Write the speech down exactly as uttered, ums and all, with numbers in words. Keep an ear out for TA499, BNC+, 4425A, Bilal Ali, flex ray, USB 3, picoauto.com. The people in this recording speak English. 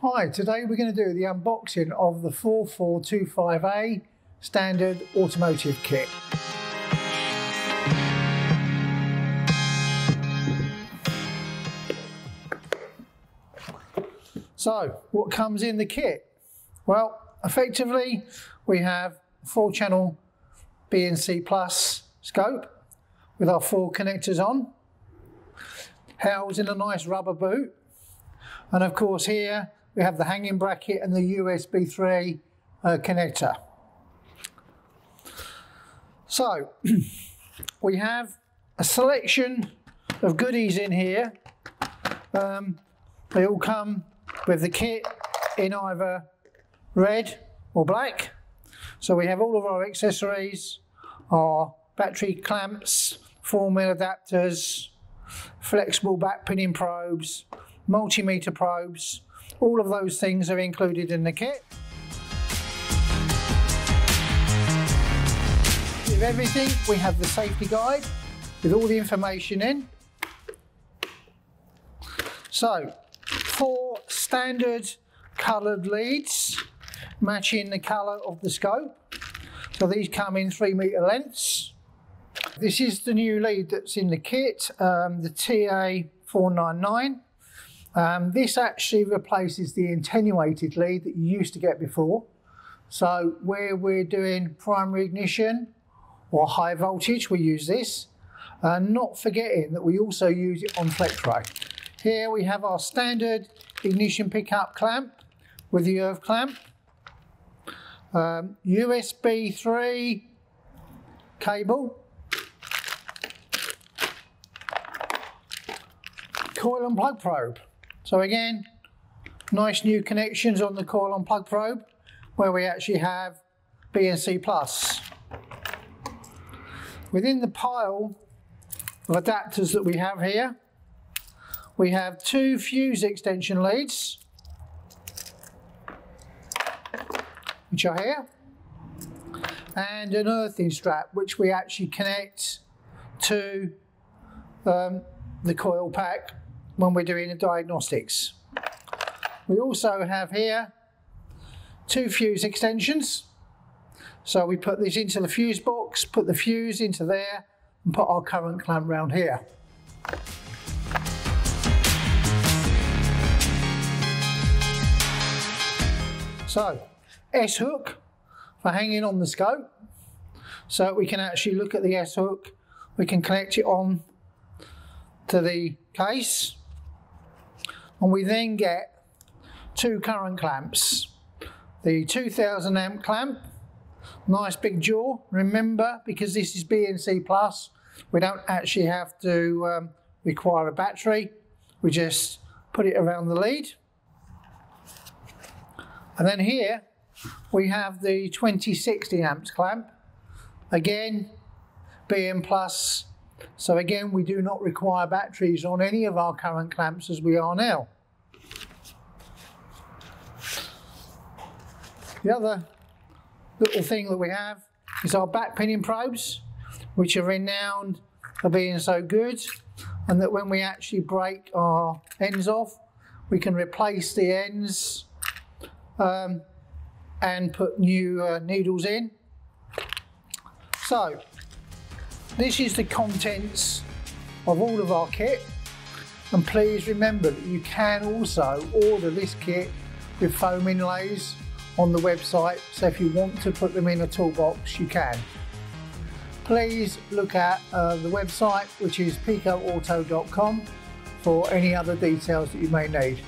Hi, today we're going to do the unboxing of the four four two five A standard automotive kit. So, what comes in the kit? Well, effectively we have four channel B N C plus scope with our four connectors on, housed in a nice rubber boot, and of course here we have the hanging bracket and the U S B three uh, connector. So we have a selection of goodies in here. Um, they all come with the kit in either red or black. So we have all of our accessories, our battery clamps, four mil adapters, flexible back pinning probes, multimeter probes. All of those things are included in the kit. With everything, we have the safety guide with all the information in. So, four standard coloured leads matching the colour of the scope. So these come in three metre lengths. This is the new lead that's in the kit, um, the T A four ninety-nine. Um, this actually replaces the attenuated lead that you used to get before. So where we're doing primary ignition or high voltage, we use this. Uh, not forgetting that we also use it on flex ray. Here we have our standard ignition pickup clamp with the E R V clamp. Um, U S B three cable. Coil and plug probe. So again, nice new connections on the coil and plug probe where we actually have B N C plus. Within the pile of adapters that we have here, we have two fuse extension leads, which are here, and an earthing strap, which we actually connect to um, the coil pack when we're doing the diagnostics. We also have here two fuse extensions. So we put this into the fuse box, put the fuse into there, and put our current clamp round here. So, S hook for hanging on the scope. So we can actually look at the S hook, we can connect it on to the case, and we then get two current clamps. The two thousand amp clamp, nice big jaw. Remember, because this is B N C plus, we don't actually have to um, require a battery. We just put it around the lead. And then here we have the twenty sixty amps clamp, again B N plus. So again, we do not require batteries on any of our current clamps as we are now. The other little thing that we have is our back pinning probes, which are renowned for being so good, and that when we actually break our ends off, we can replace the ends um, and put new uh, needles in. So, this is the contents of all of our kit, and please remember that you can also order this kit with foam inlays on the website, so if you want to put them in a toolbox you can. Please look at uh, the website, which is pico auto dot com, for any other details that you may need.